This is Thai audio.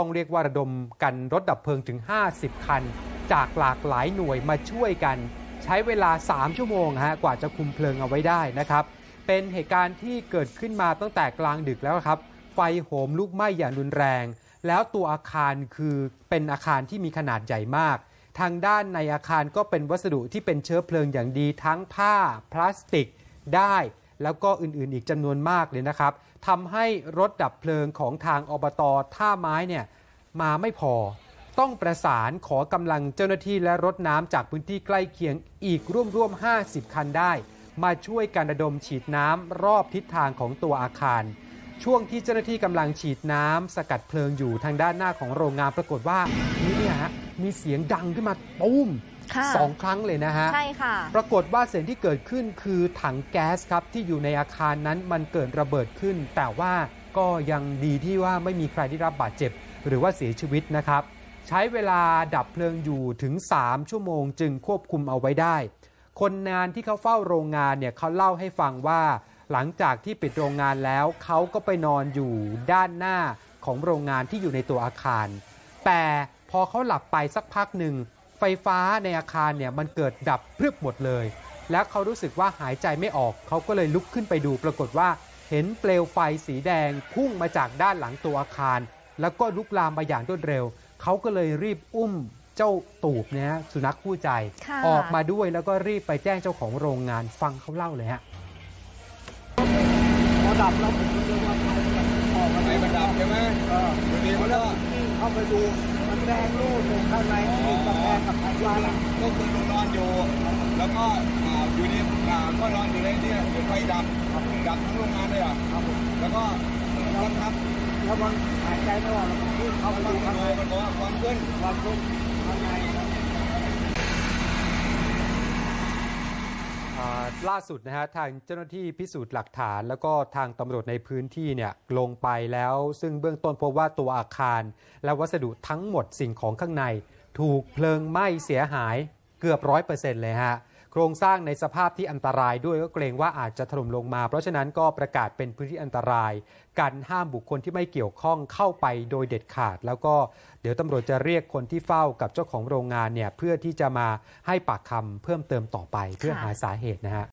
ต้องเรียกว่าระดมกันรถดับเพลิงถึง50คันจากหลากหลายหน่วยมาช่วยกันใช้เวลา3ชั่วโมงฮะกว่าจะคุมเพลิงเอาไว้ได้นะครับเป็นเหตุการณ์ที่เกิดขึ้นมาตั้งแต่กลางดึกแล้วครับไฟโหมลุกไหม้อย่างรุนแรงแล้วตัวอาคารคือเป็นอาคารที่มีขนาดใหญ่มากทางด้านในอาคารก็เป็นวัสดุที่เป็นเชื้อเพลิงอย่างดีทั้งผ้าพลาสติกได้แล้วก็อื่นๆอีกจำนวนมากเลยนะครับทำให้รถดับเพลิงของทางอบต.ท่าไม้เนี่ยมาไม่พอต้องประสานขอกำลังเจ้าหน้าที่และรถน้ำจากพื้นที่ใกล้เคียงอีกร่วม50คันได้มาช่วยการระดมฉีดน้ำรอบทิศทางของตัวอาคารช่วงที่เจ้าหน้าที่กำลังฉีดน้ำสกัดเพลิงอยู่ทางด้านหน้าของโรงงานปรากฏว่าเนี่ยฮะมีเสียงดังขึ้นมาปุ้ม2ครั้งเลยนะฮะใช่ค่ะปรากฏว่าเสียงที่เกิดขึ้นคือถังแก๊สครับที่อยู่ในอาคารนั้นมันเกิดระเบิดขึ้นแต่ว่าก็ยังดีที่ว่าไม่มีใครได้รับบาดเจ็บหรือว่าเสียชีวิตนะครับใช้เวลาดับเพลิงอยู่ถึง3ชั่วโมงจึงควบคุมเอาไว้ได้คนงานที่เขาเฝ้าโรงงานเนี่ยเขาเล่าให้ฟังว่าหลังจากที่ปิดโรงงานแล้วเขาก็ไปนอนอยู่ด้านหน้าของโรงงานที่อยู่ในตัวอาคารแต่พอเขาหลับไปสักพักหนึ่งไฟฟ้าในอาคารเนี่ยมันเกิดดับพรึบหมดเลยแล้วเขารู้สึกว่าหายใจไม่ออกเขาก็เลยลุกขึ้นไปดูปรากฏว่าเห็นเปลวไฟสีแดงพุ่งมาจากด้านหลังตัวอาคารแล้วก็ลุกลามมาอย่างรวดเร็วเขาก็เลยรีบอุ้มเจ้าตูบนะฮะสุนัขคู่ใจออกมาด้วยแล้วก็รีบไปแจ้งเจ้าของโรงงานฟังเขาเล่าเลยฮะดับแล้วออกมาไหนมันดับใช่ไหมวันนี้เขาเลิกเข้าไปดูมันแรงรูดลงข้างในติดกระแทกกับไฟฟ้าก็คือนอนอยู่แล้วก็อยู่นี่ก็นอนอยู่ในที่ไฟดับทั้งโรงงานเลยอ่ะแล้วก็ร้อนครับแล้วมันหายใจไม่ออกแล้วมันขึ้นเข้าไปดูข้างในมันก็ความขึ้นข้างในล่าสุดนะฮะทางเจ้าหน้าที่พิสูจน์หลักฐานแล้วก็ทางตำรวจในพื้นที่เนี่ยลงไปแล้วซึ่งเบื้องต้นพบว่าตัวอาคารและวัสดุทั้งหมดสิ่งของข้างในถูกเพลิงไหม้เสียหายเกือบ 100% เลยฮะโครงสร้างในสภาพที่อันตรายด้วยก็เกรงว่าอาจจะถล่มลงมาเพราะฉะนั้นก็ประกาศเป็นพื้นที่อันตรายกันห้ามบุคคลที่ไม่เกี่ยวข้องเข้าไปโดยเด็ดขาดแล้วก็เดี๋ยวตำรวจจะเรียกคนที่เฝ้ากับเจ้าของโรงงานเนี่ยเพื่อที่จะมาให้ปากคำเพิ่มเติมต่อไปเพื่อหาสาเหตุนะฮะ